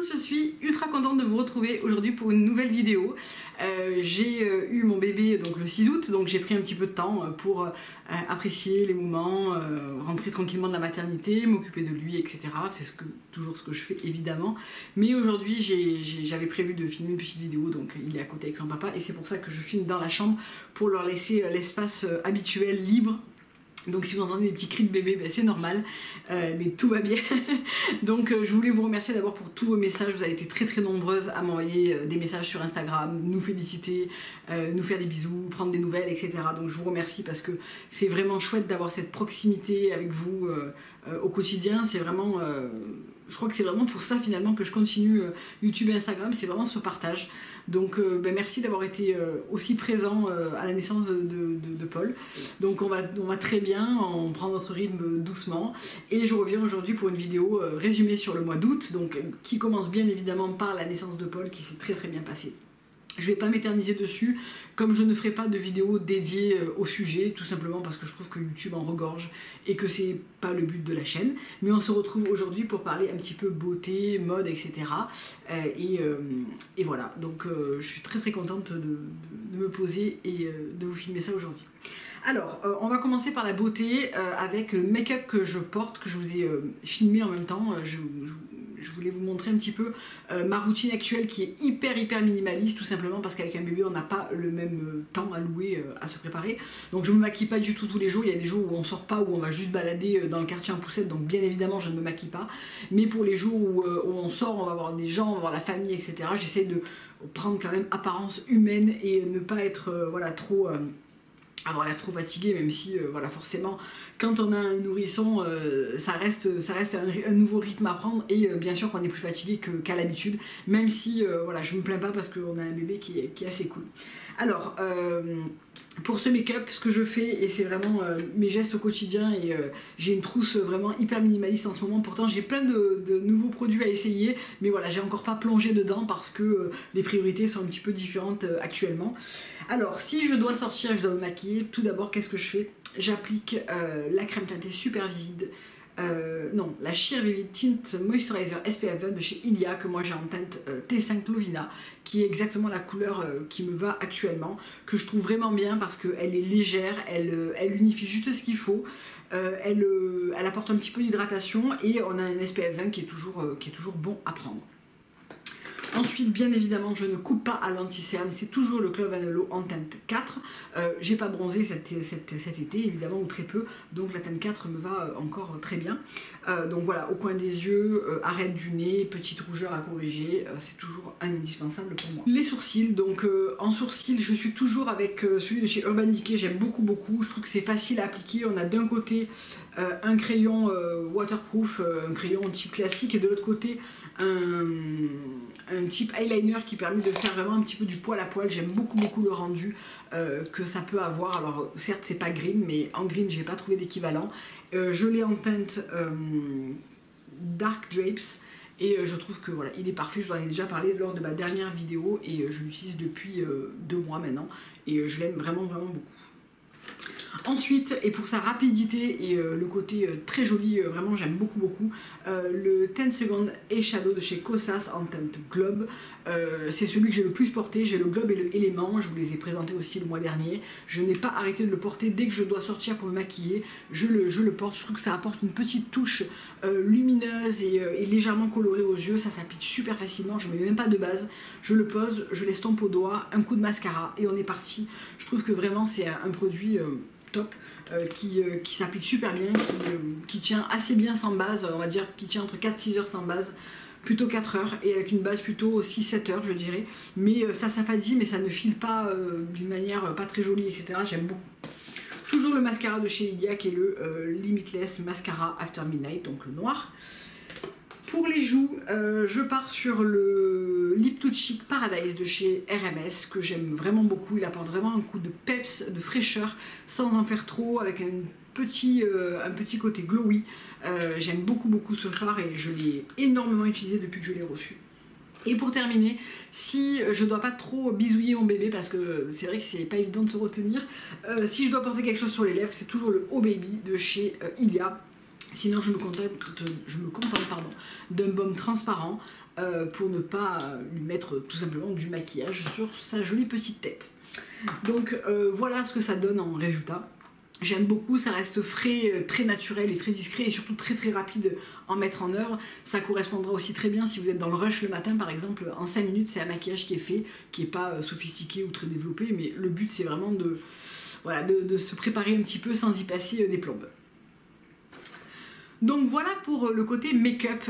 tous, je suis ultra contente de vous retrouver aujourd'hui pour une nouvelle vidéo. J'ai eu mon bébé donc, le 6 août, donc j'ai pris un petit peu de temps pour apprécier les moments, rentrer tranquillement de la maternité, m'occuper de lui, etc. C'est toujours ce que je fais évidemment. Mais aujourd'hui j'avais prévu de filmer une petite vidéo, donc il est à côté avec son papa et c'est pour ça que je filme dans la chambre pour leur laisser l'espace habituel libre. Donc si vous entendez des petits cris de bébé, ben c'est normal, mais tout va bien. Donc je voulais vous remercier d'abord pour tous vos messages, vous avez été très nombreuses à m'envoyer des messages sur Instagram, nous féliciter, nous faire des bisous, prendre des nouvelles, etc. Donc je vous remercie parce que c'est vraiment chouette d'avoir cette proximité avec vous au quotidien, c'est vraiment... je crois que c'est vraiment pour ça finalement que je continue YouTube et Instagram, c'est vraiment ce partage. Donc ben, merci d'avoir été aussi présent à la naissance de Paul. Donc on va très bien, on prend notre rythme doucement. Et je reviens aujourd'hui pour une vidéo résumée sur le mois d'août, donc qui commence bien évidemment par la naissance de Paul qui s'est très bien passée. Je ne vais pas m'éterniser dessus, comme je ne ferai pas de vidéo dédiée au sujet, tout simplement parce que je trouve que YouTube en regorge et que c'est pas le but de la chaîne. Mais on se retrouve aujourd'hui pour parler un petit peu beauté, mode, etc. Et voilà, donc je suis très contente de me poser et de vous filmer ça aujourd'hui. Alors, on va commencer par la beauté avec le make-up que je porte, que je vous ai filmé en même temps. Je voulais vous montrer un petit peu ma routine actuelle qui est hyper minimaliste, tout simplement parce qu'avec un bébé on n'a pas le même temps à louer à se préparer. Donc je me maquille pas du tout tous les jours, il y a des jours où on sort pas, où on va juste balader dans le quartier en poussette, donc bien évidemment je ne me maquille pas. Mais pour les jours où on sort, on va voir des gens, on va voir la famille, etc. J'essaie de prendre quand même apparence humaine et ne pas être voilà, trop... avoir l'air trop fatigué, même si voilà, forcément quand on a un nourrisson ça reste un nouveau rythme à prendre et bien sûr qu'on est plus fatigué qu'à l'habitude, même si voilà, je me plains pas parce qu'on a un bébé qui est assez cool. Alors pour ce make-up, ce que je fais, et c'est vraiment mes gestes au quotidien, et j'ai une trousse vraiment hyper minimaliste en ce moment. Pourtant j'ai plein de nouveaux produits à essayer, mais voilà, j'ai encore pas plongé dedans parce que les priorités sont un petit peu différentes actuellement. Alors si je dois sortir, je dois me maquiller, tout d'abord qu'est-ce que je fais? J'applique la crème teintée super vivide. Non, la Sheer Vivid Tinted Moisturizer SPF 20 de chez Ilia, que moi j'ai en teinte T5 Lovina, qui est exactement la couleur qui me va actuellement, que je trouve vraiment bien parce qu'elle est légère, elle unifie juste ce qu'il faut, elle apporte un petit peu d'hydratation et on a un SPF 20 qui est toujours bon à prendre. Ensuite, bien évidemment, je ne coupe pas à l'anti-cerne, c'est toujours le Club Analo en teinte 4. J'ai pas bronzé cet été, évidemment, ou très peu, donc la teinte 4 me va encore très bien. Donc voilà, au coin des yeux, arête du nez, petite rougeur à corriger, c'est toujours un indispensable pour moi. Les sourcils, donc en sourcils, je suis toujours avec celui de chez Urban Decay, j'aime beaucoup, je trouve que c'est facile à appliquer. On a d'un côté un crayon waterproof, un crayon type classique, et de l'autre côté un type eyeliner qui permet de faire vraiment un petit peu du poil à poil. J'aime beaucoup le rendu que ça peut avoir. Alors certes c'est pas green, mais en green j'ai pas trouvé d'équivalent. Je l'ai en teinte Dark Drapes et je trouve que voilà, il est parfait. Je vous en ai déjà parlé lors de ma dernière vidéo et je l'utilise depuis 2 mois maintenant et je l'aime vraiment beaucoup. Ensuite, et pour sa rapidité et le côté très joli, vraiment j'aime beaucoup, le 10 Second Eyeshadow de chez Kosas en teinte globe, c'est celui que j'ai le plus porté. J'ai le globe et le élément, je vous les ai présentés aussi le mois dernier. Je n'ai pas arrêté de le porter, dès que je dois sortir pour me maquiller, je le porte. Je trouve que ça apporte une petite touche lumineuse et légèrement colorée aux yeux, ça s'applique super facilement, je ne mets même pas de base, je le pose, je l'estompe au doigt, un coup de mascara et on est parti. Je trouve que vraiment c'est un produit top qui s'applique super bien, qui tient assez bien sans base, on va dire qui tient entre 4-6 heures sans base, plutôt 4 heures, et avec une base plutôt 6-7 heures je dirais. Mais ça s'affadit, mais ça ne file pas d'une manière pas très jolie, etc. J'aime beaucoup. Toujours le mascara de chez Ilia qui est le Limitless Mascara After Midnight, donc le noir. Pour les joues, je pars sur le Lip2Cheek Paradise de chez RMS que j'aime vraiment beaucoup. Il apporte vraiment un coup de peps, de fraîcheur, sans en faire trop, avec un petit côté glowy. J'aime beaucoup ce fard et je l'ai énormément utilisé depuis que je l'ai reçu. Et pour terminer, si je dois pas trop bisouiller mon bébé, parce que c'est vrai que c'est pas évident de se retenir, si je dois porter quelque chose sur les lèvres, c'est toujours le Oh Baby de chez Ilia. Sinon, je me contente d'un baume transparent pour ne pas lui mettre tout simplement du maquillage sur sa jolie petite tête. Donc voilà ce que ça donne en résultat. J'aime beaucoup, ça reste frais, très naturel et très discret et surtout très très rapide en mettre en œuvre. Ça correspondra aussi très bien si vous êtes dans le rush le matin par exemple. En 5 minutes, c'est un maquillage qui est fait, qui n'est pas sophistiqué ou très développé, mais le but c'est vraiment de, voilà, de se préparer un petit peu sans y passer des plombes. Donc voilà pour le côté make-up.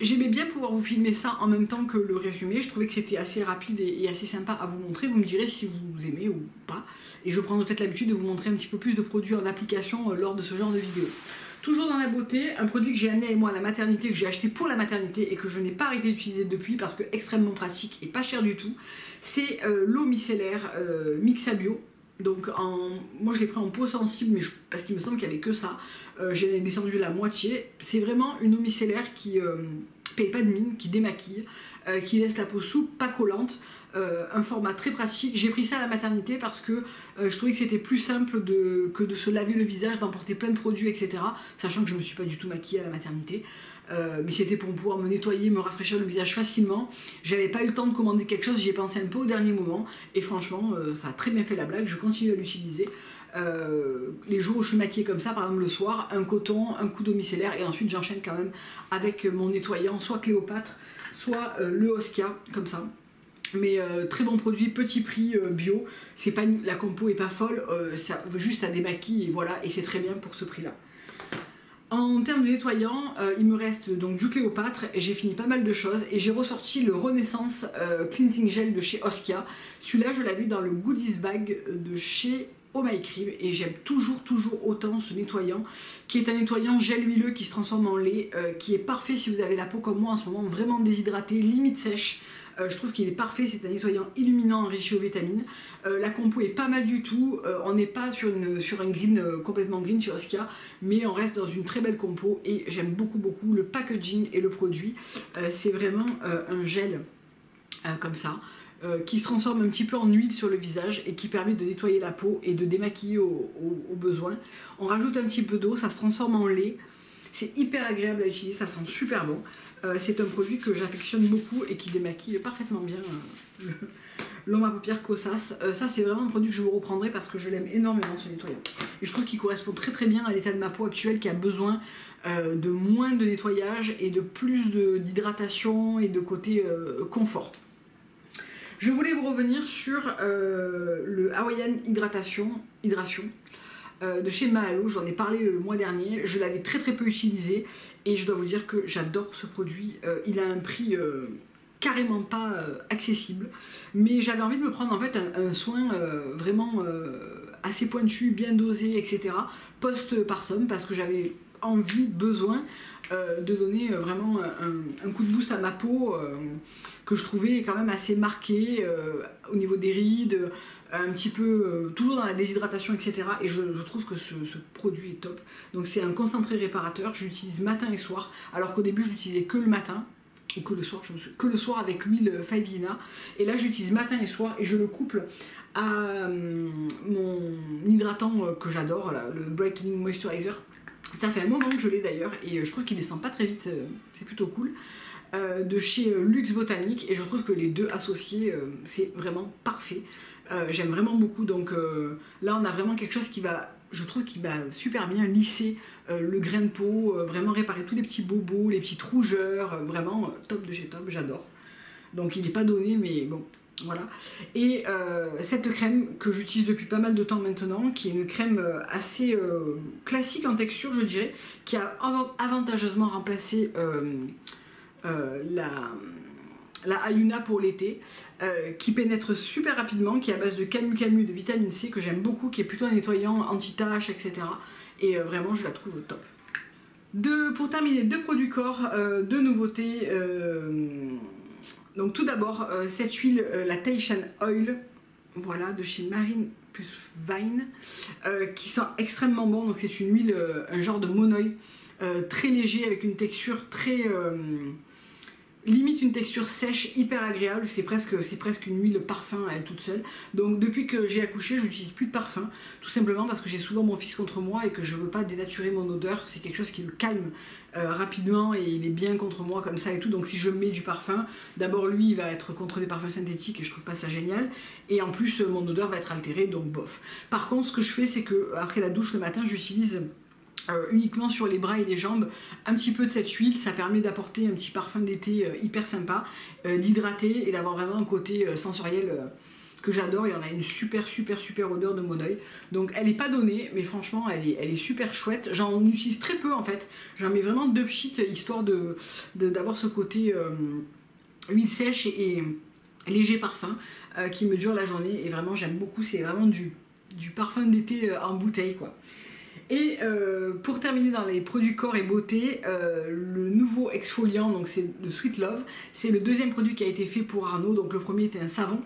J'aimais bien pouvoir vous filmer ça en même temps que le résumé, je trouvais que c'était assez rapide et assez sympa à vous montrer, vous me direz si vous aimez ou pas, et je prends peut-être l'habitude de vous montrer un petit peu plus de produits en application lors de ce genre de vidéo. Toujours dans la beauté, un produit que j'ai amené moi à la maternité, que j'ai acheté pour la maternité et que je n'ai pas arrêté d'utiliser depuis parce que extrêmement pratique et pas cher du tout, c'est l'eau micellaire Mixa Bio. Donc moi je l'ai pris en peau sensible mais parce qu'il me semble qu'il n'y avait que ça. J'ai descendu la moitié. C'est vraiment une eau micellaire qui paye pas de mine, qui démaquille, qui laisse la peau souple, pas collante. Un format très pratique. J'ai pris ça à la maternité parce que je trouvais que c'était plus simple que de se laver le visage, d'emporter plein de produits, etc. Sachant que je ne me suis pas du tout maquillée à la maternité. Mais c'était pour pouvoir me nettoyer, me rafraîchir le visage facilement. J'avais pas eu le temps de commander quelque chose, j'y ai pensé un peu au dernier moment et franchement ça a très bien fait la blague, je continue à l'utiliser. Les jours où je suis maquillée comme ça, par exemple le soir, un coton, un coup d'eau micellaire et ensuite j'enchaîne quand même avec mon nettoyant, soit Cléopâtre, soit le Oskia, comme ça. Mais très bon produit, petit prix, bio, c'est pas, la compo est pas folle, ça veut juste à démaquiller et voilà, et c'est très bien pour ce prix là. En termes de nettoyant, il me reste donc du Cléopâtre et j'ai fini pas mal de choses et j'ai ressorti le Renaissance Cleansing Gel de chez Oskia. Celui-là je l'avais dans le Goodies Bag de chez Oh My Cream et j'aime toujours autant ce nettoyant qui est un nettoyant gel huileux qui se transforme en lait, qui est parfait si vous avez la peau comme moi en ce moment vraiment déshydratée, limite sèche. Je trouve qu'il est parfait, c'est un nettoyant illuminant enrichi aux vitamines. La compo est pas mal du tout, on n'est pas sur un green complètement green chez Oskia, mais on reste dans une très belle compo et j'aime beaucoup le packaging et le produit. C'est vraiment un gel comme ça, qui se transforme un petit peu en huile sur le visage et qui permet de nettoyer la peau et de démaquiller au besoin. On rajoute un petit peu d'eau, ça se transforme en lait. C'est hyper agréable à utiliser, ça sent super bon. C'est un produit que j'affectionne beaucoup et qui démaquille parfaitement bien l'homme à paupières Kosas. Ça c'est vraiment un produit que je vous reprendrai parce que je l'aime énormément ce nettoyant. Et je trouve qu'il correspond très bien à l'état de ma peau actuelle qui a besoin de moins de nettoyage et de plus d'hydratation et de côté confort. Je voulais vous revenir sur le Hawaiian Hydration. De chez Mahalo, j'en ai parlé le mois dernier, je l'avais très peu utilisé et je dois vous dire que j'adore ce produit, il a un prix carrément pas accessible, mais j'avais envie de me prendre en fait un soin vraiment assez pointu, bien dosé, etc. post-partum parce que j'avais envie, besoin de donner vraiment un coup de boost à ma peau que je trouvais quand même assez marqué au niveau des rides, un petit peu, toujours dans la déshydratation, etc. Et je trouve que ce produit est top. Donc c'est un concentré réparateur, je l'utilise matin et soir, alors qu'au début je l'utilisais que le matin, ou que le soir, que le soir avec l'huile Faivina. Et là j'utilise matin et soir et je le couple à mon hydratant que j'adore, le Brightening Moisturizer. Ça fait un moment que je l'ai d'ailleurs et je trouve qu'il ne descend pas très vite, c'est plutôt cool. De chez Luxe Botanics et je trouve que les deux associés, c'est vraiment parfait. J'aime vraiment beaucoup, donc là on a vraiment quelque chose qui va, je trouve, qui va super bien lisser le grain de peau, vraiment réparer tous les petits bobos, les petites rougeurs, vraiment top de chez top, j'adore. Donc il n'est pas donné mais bon, voilà. Et cette crème que j'utilise depuis pas mal de temps maintenant, qui est une crème assez classique en texture je dirais, qui a avantageusement remplacé la Ayuna pour l'été, qui pénètre super rapidement, qui est à base de camu-camu, de vitamine C, que j'aime beaucoup, qui est plutôt un nettoyant anti-tache, etc. Et vraiment je la trouve top. Pour terminer, deux produits corps, deux nouveautés. Donc tout d'abord cette huile, la Tahitian Oil, voilà, de chez Marine + Vine, qui sent extrêmement bon. Donc c'est une huile, un genre de monoï, très léger, avec une texture très... limite une texture sèche hyper agréable, c'est presque une huile parfum à elle toute seule. Donc depuis que j'ai accouché, je n'utilise plus de parfum, tout simplement parce que j'ai souvent mon fils contre moi et que je veux pas dénaturer mon odeur, c'est quelque chose qui le calme rapidement et il est bien contre moi comme ça et tout. Donc si je mets du parfum, d'abord lui il va être contre des parfums synthétiques et je trouve pas ça génial, et en plus mon odeur va être altérée, donc bof. Par contre, ce que je fais, c'est que après la douche le matin, j'utilise uniquement sur les bras et les jambes un petit peu de cette huile. Ça permet d'apporter un petit parfum d'été hyper sympa, d'hydrater et d'avoir vraiment un côté sensoriel que j'adore. Il y en a une super odeur de mon oeil, donc elle est pas donnée, mais franchement elle est super chouette. J'en utilise très peu en fait, j'en mets vraiment deux petites histoire d'avoir ce côté huile sèche et léger parfum qui me dure la journée, et vraiment j'aime beaucoup. C'est vraiment du parfum d'été en bouteille quoi. Et pour terminer dans les produits corps et beauté, le nouveau exfoliant, donc c'est le Sweet Love, c'est le deuxième produit qui a été fait pour Arnaud. Donc le premier était un savon,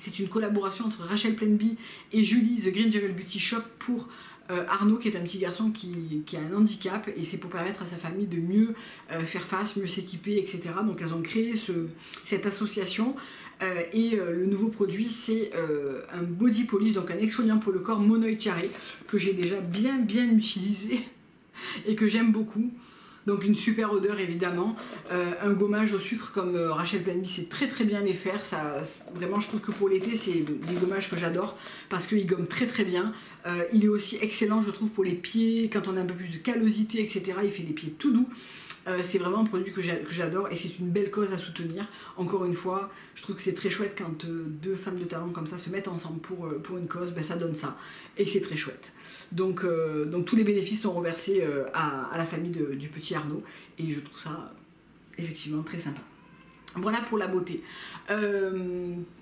c'est une collaboration entre Rachel Plainby et Julie, The Green Jungle Beauty Shop, pour Arnaud qui est un petit garçon qui a un handicap, et c'est pour permettre à sa famille de mieux faire face, mieux s'équiper, etc. Donc elles ont créé cette association. Le nouveau produit, c'est un body polish, donc un exfoliant pour le corps monoï carré que j'ai déjà bien utilisé et que j'aime beaucoup. Donc une super odeur évidemment, un gommage au sucre comme Rachel Plainby, c'est très bien les faire. Ça, vraiment je trouve que pour l'été c'est des gommages que j'adore parce qu'il gomme très bien. Il est aussi excellent je trouve pour les pieds, quand on a un peu plus de callosité etc, il fait les pieds tout doux. C'est vraiment un produit que j'adore et c'est une belle cause à soutenir. Encore une fois, je trouve que c'est très chouette quand deux femmes de talent comme ça se mettent ensemble pour une cause, ben ça donne ça. Et c'est très chouette. Donc tous les bénéfices sont reversés à la famille du petit Arnaud, et je trouve ça effectivement très sympa. Voilà pour la beauté.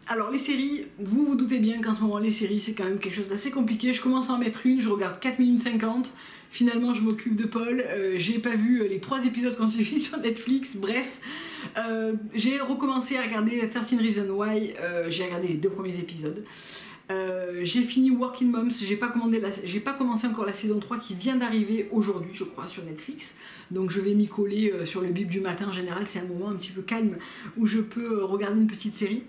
Alors les séries, vous vous doutez bien qu'en ce moment les séries c'est quand même quelque chose d'assez compliqué. Je commence à en mettre une, je regarde 4 minutes 50. Finalement je m'occupe de Paul, j'ai pas vu les 3 épisodes qu'on suivit sur Netflix, bref. J'ai recommencé à regarder 13 Reasons Why, j'ai regardé les 2 premiers épisodes. J'ai fini Working Moms, j'ai pas commencé encore la saison 3 qui vient d'arriver aujourd'hui je crois sur Netflix, donc je vais m'y coller sur le bip du matin. En général c'est un moment un petit peu calme où je peux regarder une petite série.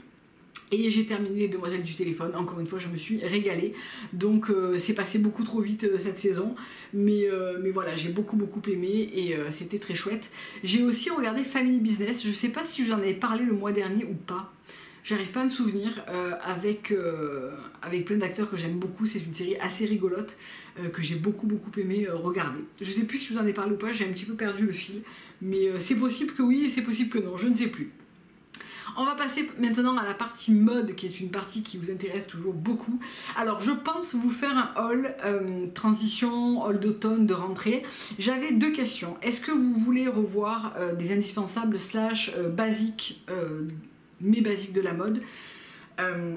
Et j'ai terminé Les Demoiselles du Téléphone, encore une fois je me suis régalée. Donc c'est passé beaucoup trop vite cette saison, mais voilà, j'ai beaucoup aimé et c'était très chouette. J'ai aussi regardé Family Business, je sais pas si je vous en avais parlé le mois dernier ou pas, j'arrive pas à me souvenir, avec plein d'acteurs que j'aime beaucoup. C'est une série assez rigolote que j'ai beaucoup aimé regarder. Je sais plus si je vous en ai parlé ou pas, j'ai un petit peu perdu le fil, mais c'est possible que oui et c'est possible que non, je ne sais plus. On va passer maintenant à la partie mode, qui est une partie qui vous intéresse toujours beaucoup. Alors je pense vous faire un haul transition, haul d'automne, de rentrée. J'avais 2 questions. Est-ce que vous voulez revoir des indispensables slash basiques, mais basiques de la mode?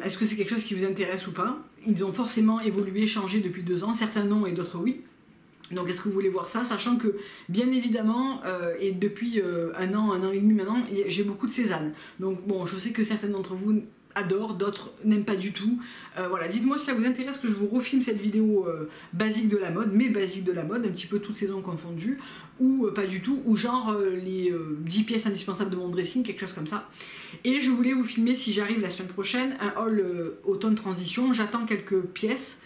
Est-ce que c'est quelque chose qui vous intéresse ou pas? Ils ont forcément évolué, changé depuis 2 ans, certains non et d'autres oui. Donc est-ce que vous voulez voir ça, sachant que bien évidemment, et depuis un an et demi maintenant, j'ai beaucoup de Sézane. Donc bon, je sais que certains d'entre vous adorent, d'autres n'aiment pas du tout. Voilà, dites-moi si ça vous intéresse que je vous refilme cette vidéo basique de la mode, mais basique de la mode, un petit peu toutes saisons confondues, ou pas du tout, ou genre les 10 pièces indispensables de mon dressing, quelque chose comme ça. Et je voulais vous filmer, si j'arrive la semaine prochaine, un haul automne transition. J'attends quelques pièces.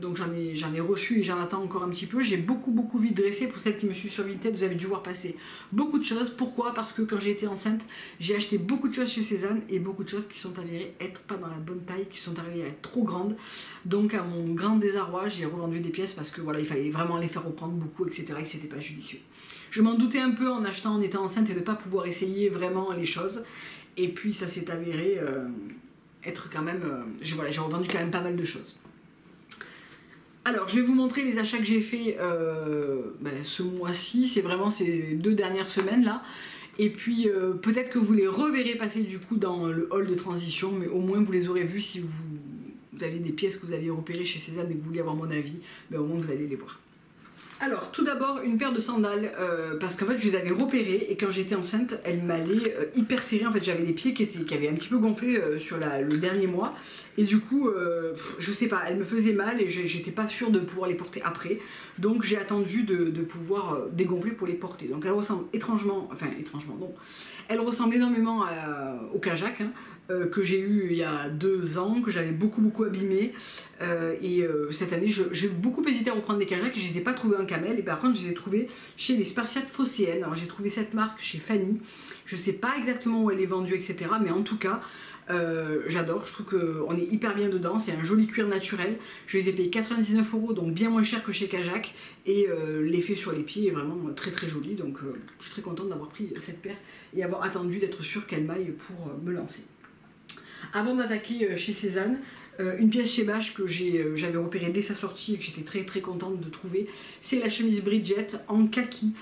Donc j'en ai reçu et j'en attends encore un petit peu. J'ai beaucoup vite dressé. Pour celles qui me suivent sur Vinted, vous avez dû voir passer beaucoup de choses. Pourquoi? Parce que quand j'ai été enceinte, j'ai acheté beaucoup de choses chez Sézane et beaucoup de choses qui sont avérées être pas dans la bonne taille, qui sont arrivées à être trop grandes. Donc à mon grand désarroi, j'ai revendu des pièces parce que voilà, il fallait vraiment les faire reprendre beaucoup, etc. et que c'était pas judicieux. Je m'en doutais un peu en achetant, en étant enceinte, et de pas pouvoir essayer vraiment les choses. Et puis ça s'est avéré être quand même... voilà, j'ai revendu quand même pas mal de choses. Alors je vais vous montrer les achats que j'ai fait ce mois-ci, c'est vraiment ces 2 dernières semaines là. Et puis peut-être que vous les reverrez passer du coup dans le hall de transition, mais au moins vous les aurez vus. Si vous avez des pièces que vous aviez repérées chez Sézane et que vous voulez avoir mon avis, ben, au moins vous allez les voir. Alors tout d'abord une paire de sandales parce qu'en fait je les avais repérées et quand j'étais enceinte elle m'allait hyper serrée, en fait j'avais les pieds qui avaient un petit peu gonflé sur le dernier mois et du coup je sais pas, elle me faisait mal et j'étais pas sûre de pouvoir les porter après, donc j'ai attendu de pouvoir dégonfler pour les porter. Donc elle ressemble étrangement, enfin étrangement non, elle ressemble énormément au K.Jacques hein, que j'ai eu il y a 2 ans, que j'avais beaucoup abîmé et cette année j'ai beaucoup hésité à reprendre des K.Jacques et je les ai pas trouvés en camel et par contre je les ai trouvés chez les Spartiates Phocéennes. Alors j'ai trouvé cette marque chez Fanny, je sais pas exactement où elle est vendue etc, mais en tout cas j'adore, je trouve qu'on est hyper bien dedans, c'est un joli cuir naturel, je les ai payés 99 €, donc bien moins cher que chez K.Jacques et l'effet sur les pieds est vraiment très joli, donc je suis très contente d'avoir pris cette paire et avoir attendu d'être sûre qu'elle m'aille pour me lancer. Avant d'attaquer chez Sézane, une pièce chez Bache que j'avais repérée dès sa sortie et que j'étais très contente de trouver, c'est la chemise Bridget en kaki.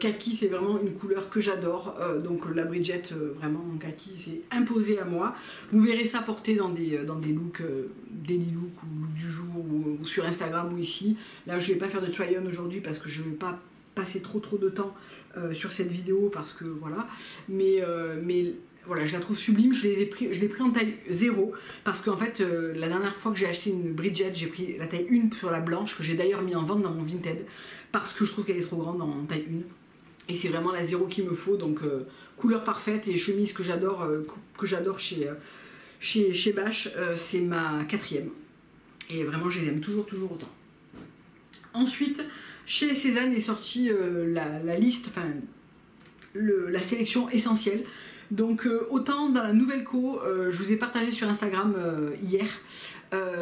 Kaki c'est vraiment une couleur que j'adore, donc la Bridget vraiment en kaki c'est imposé à moi. Vous verrez ça porter dans des looks daily look ou look du jour ou sur Instagram ou ici. Là je vais pas faire de try-on aujourd'hui parce que je vais pas passer trop de temps sur cette vidéo parce que voilà, mais voilà, je la trouve sublime, je l'ai pris en taille 0 parce qu'en fait la dernière fois que j'ai acheté une Bridget, j'ai pris la taille 1 sur la blanche que j'ai d'ailleurs mis en vente dans mon Vinted parce que je trouve qu'elle est trop grande en taille 1 et c'est vraiment la 0 qu'il me faut, donc couleur parfaite et chemise que j'adore chez Bache, c'est ma 4e et vraiment je les aime toujours autant. Ensuite chez Sézane est sortie la liste, enfin la sélection essentielle. Donc autant dans la nouvelle co, je vous ai partagé sur Instagram hier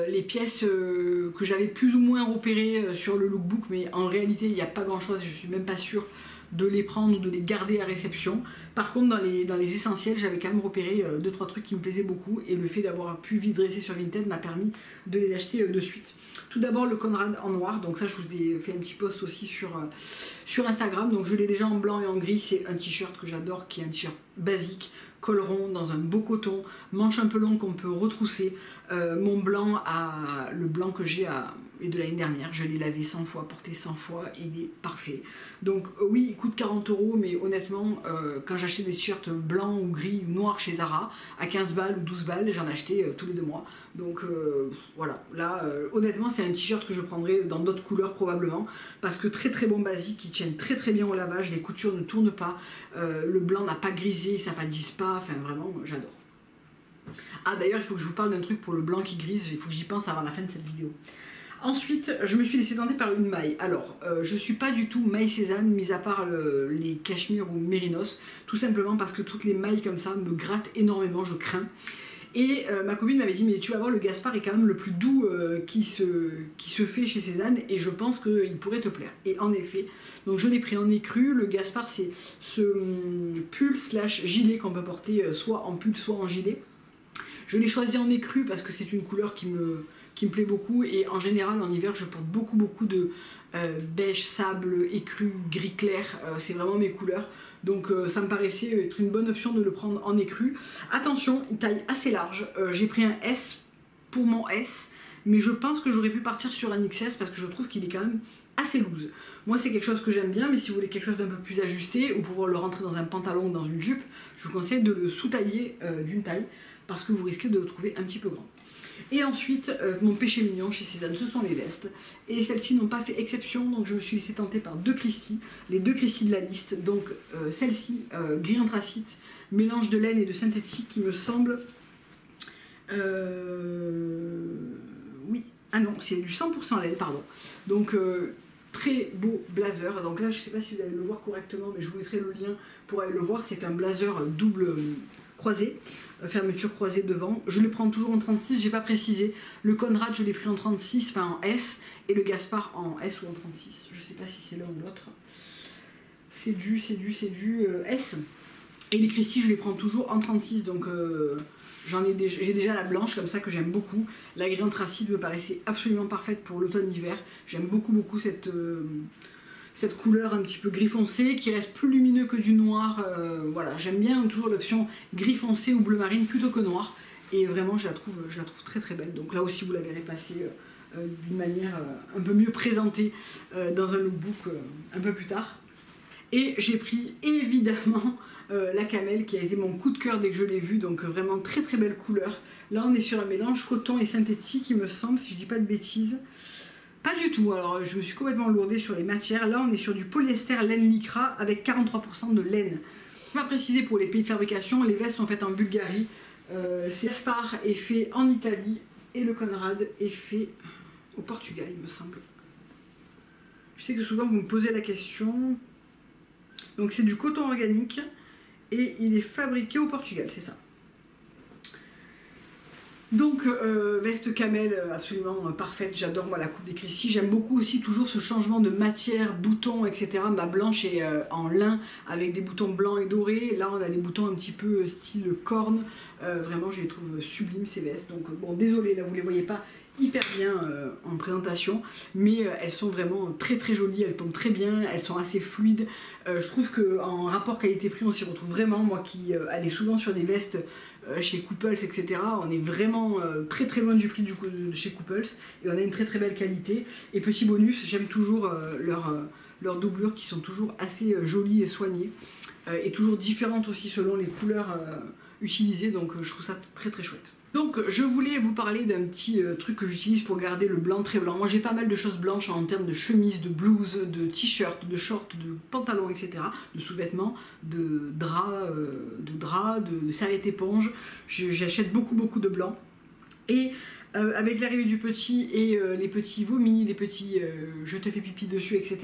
les pièces que j'avais plus ou moins repérées sur le lookbook, mais en réalité il n'y a pas grand chose, je suis même pas sûre de les prendre ou de les garder à réception. Par contre dans les essentiels j'avais quand même repéré 2-3 trucs qui me plaisaient beaucoup et le fait d'avoir pu vidresser sur Vinted m'a permis de les acheter de suite. Tout d'abord le Conrad en noir, donc ça je vous ai fait un petit post aussi sur Instagram, donc je l'ai déjà en blanc et en gris, c'est un t-shirt que j'adore qui est un t-shirt basique, col rond dans un beau coton, manche un peu longue qu'on peut retrousser. Mon blanc, le blanc que j'ai est de l'année dernière, je l'ai lavé 100 fois, porté 100 fois, et il est parfait. Donc oui, il coûte 40 €, mais honnêtement, quand j'achetais des t-shirts blancs ou gris ou noirs chez Zara, à 15 balles ou 12 balles, j'en achetais tous les 2 mois. Donc voilà, là honnêtement c'est un t-shirt que je prendrais dans d'autres couleurs probablement, parce que très bon basique, qui tiennent très bien au lavage, les coutures ne tournent pas, le blanc n'a pas grisé, ça s'affadisse pas, enfin vraiment j'adore. Ah d'ailleurs il faut que je vous parle d'un truc pour le blanc qui grise, il faut que j'y pense avant la fin de cette vidéo. Ensuite je me suis laissée tenter par une maille. Alors je suis pas du tout maille Sézane, mis à part les cachemires ou mérinos, tout simplement parce que toutes les mailles comme ça me grattent énormément, je crains. Et ma copine m'avait dit mais tu vas voir, le Gaspard est quand même le plus doux qui se fait chez Sézane et je pense qu'il pourrait te plaire. Et en effet, donc je l'ai pris en écru. Le Gaspard c'est ce pull slash gilet qu'on peut porter soit en pull soit en gilet. Je l'ai choisi en écru parce que c'est une couleur qui me plaît beaucoup et en général en hiver je porte beaucoup de beige, sable, écru, gris clair, c'est vraiment mes couleurs, donc ça me paraissait être une bonne option de le prendre en écru. Attention, une taille assez large, j'ai pris un S pour mon S, mais je pense que j'aurais pu partir sur un XS parce que je trouve qu'il est quand même assez loose. Moi c'est quelque chose que j'aime bien, mais si vous voulez quelque chose d'un peu plus ajusté ou pouvoir le rentrer dans un pantalon ou dans une jupe, je vous conseille de le sous-tailler d'une taille, parce que vous risquez de le trouver un petit peu grand. Et ensuite, mon péché mignon chez Sézane, ce sont les vestes. Et celles-ci n'ont pas fait exception, donc je me suis laissée tenter par 2 Christie, les 2 Christie de la liste. Donc celle-ci, gris anthracite, mélange de laine et de synthétique qui me semble... Oui, ah non, c'est du 100% laine, pardon. Donc très beau blazer. Donc là, je ne sais pas si vous allez le voir correctement, mais je vous mettrai le lien pour aller le voir. C'est un blazer double croisé. Fermeture croisée devant, je le prends toujours en 36, j'ai pas précisé, le Conrad je l'ai pris en 36, enfin en S, et le Gaspard en S ou en 36, je sais pas si c'est l'un ou l'autre, c'est du S, et les Christie je les prends toujours en 36, donc j'ai déjà la blanche comme ça que j'aime beaucoup, la gris anthracite me paraissait absolument parfaite pour l'automne-hiver, j'aime beaucoup cette couleur un petit peu gris foncé qui reste plus lumineux que du noir, voilà, j'aime bien toujours l'option gris foncé ou bleu marine plutôt que noir et vraiment je la trouve très belle, donc là aussi vous la verrez passer d'une manière un peu mieux présentée dans un lookbook un peu plus tard. Et j'ai pris évidemment la camelle qui a été mon coup de cœur dès que je l'ai vue, donc vraiment très très belle couleur. Là on est sur un mélange coton et synthétique il me semble, si je dis pas de bêtises. Pas du tout, alors je me suis complètement lourdée sur les matières. Là on est sur du polyester laine lycra avec 43% de laine. On va préciser pour les pays de fabrication, les vestes sont faites en Bulgarie, Gaspard est fait en Italie et le Conrad est fait au Portugal il me semble. Je sais que souvent vous me posez la question. Donc c'est du coton organique et il est fabriqué au Portugal, c'est ça. Donc veste camel absolument parfaite, j'adore moi la coupe des Christie, j'aime beaucoup aussi toujours ce changement de matière, boutons etc. Ma blanche est en lin avec des boutons blancs et dorés, là on a des boutons un petit peu style corne, vraiment je les trouve sublimes ces vestes, donc bon désolé là vous les voyez pas hyper bien en présentation, mais elles sont vraiment très très jolies, elles tombent très bien, elles sont assez fluides, je trouve qu'en rapport qualité-prix on s'y retrouve vraiment, moi qui allais souvent sur des vestes chez Couples etc, on est vraiment très très loin du prix de chez Couples et on a une très très belle qualité. Et petit bonus, j'aime toujours leurs doublures qui sont toujours assez jolies et soignées et toujours différentes aussi selon les couleurs utilisées, donc je trouve ça très très chouette. Donc je voulais vous parler d'un petit truc que j'utilise pour garder le blanc très blanc. Moi j'ai pas mal de choses blanches en termes de chemises, de blouses, de t-shirts, de shorts, de pantalons, etc. De sous-vêtements, de draps, de serviettes éponges. J'achète beaucoup de blanc. Et avec l'arrivée du petit et les petits vomis, les petits je te fais pipi dessus, etc.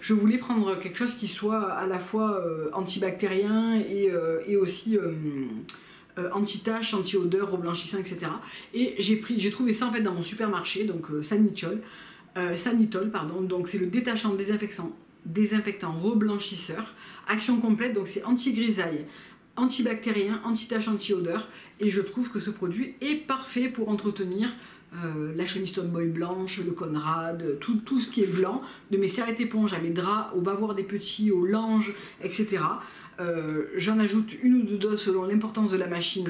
Je voulais prendre quelque chose qui soit à la fois antibactérien et aussi... anti-tache, anti-odeur, reblanchissant, etc. Et j'ai trouvé ça en fait dans mon supermarché, donc Sanytol, pardon. Donc c'est le détachant désinfectant reblanchisseur, action complète, donc c'est anti-grisaille, antibactérien, anti-tache, anti-odeur. Et je trouve que ce produit est parfait pour entretenir la chemise Tomboy blanche, le Conrad, tout ce qui est blanc, de mes serviettes éponges à mes draps, au bavoir des petits, aux langes, etc. J'en ajoute une ou deux doses selon l'importance de la machine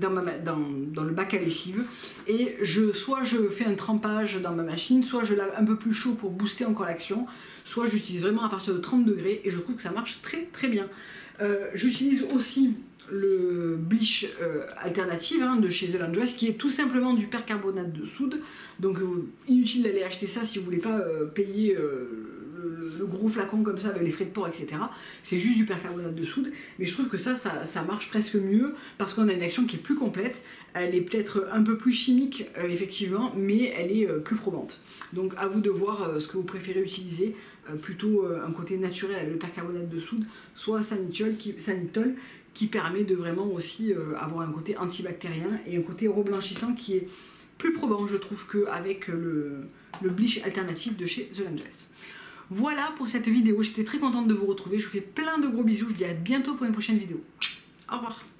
dans le bac à lessive, et soit je fais un trempage dans ma machine, soit je lave un peu plus chaud pour booster encore l'action, soit j'utilise vraiment à partir de 30 degrés et je trouve que ça marche très très bien. J'utilise aussi le bleach alternative de chez The Laundress qui est tout simplement du percarbonate de soude, donc inutile d'aller acheter ça si vous voulez pas payer le gros flacon comme ça avec les frais de port etc, c'est juste du percarbonate de soude, mais je trouve que ça marche presque mieux parce qu'on a une action qui est plus complète, elle est peut-être un peu plus chimique effectivement, mais elle est plus probante, donc à vous de voir ce que vous préférez utiliser, plutôt un côté naturel avec le percarbonate de soude, soit Sanytol qui permet de vraiment aussi avoir un côté antibactérien et un côté reblanchissant qui est plus probant je trouve qu'avec le bleach alternatif de chez The Laundress. Voilà pour cette vidéo, j'étais très contente de vous retrouver, je vous fais plein de gros bisous, je vous dis à bientôt pour une prochaine vidéo. Au revoir.